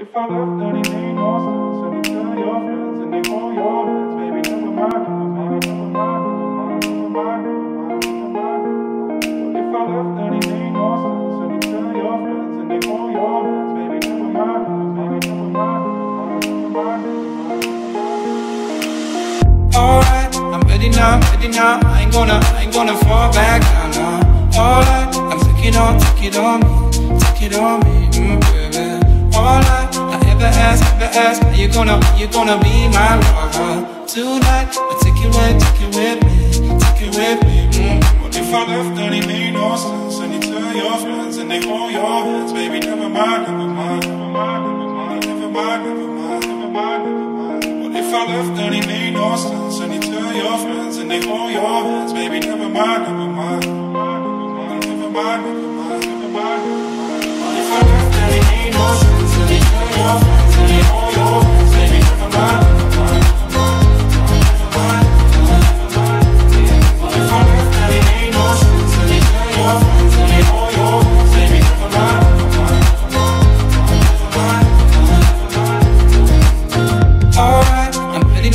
If I left, then it made no sense. And you tell your friends, and they call your friends, baby, never mind. If I left, then it made no sense. And you tell your friends, and they call your friends, baby, never mind. Alright, I'm ready now. I ain't gonna fall back down now. Alright, I'm take it on me, baby. All I ever ask, are you gonna be my lover tonight? But take it with me. Well, if I left, then it made no sense. And you tell your friends, and they hold your hands, baby. Never mind. Well, if I left, then it made no sense. And you tell your friends, and they hold your hands, baby. Never mind. Alright, I'm ready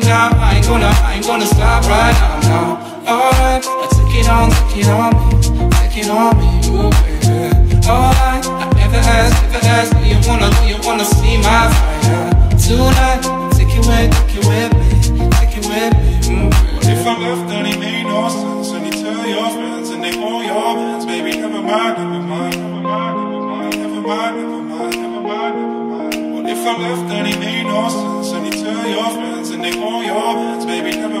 now. I ain't gonna stop right now. Alright, I took it on me, ooh baby. Alright, I never asked. Do you wanna see my fire tonight? Take it with me. Well, if I left, then it made no sense. And you tell your friends, and they hold your hands, baby. Never mind. Well, if I left, then it made no sense. And you tell your friends, and they hold your hands, baby. Never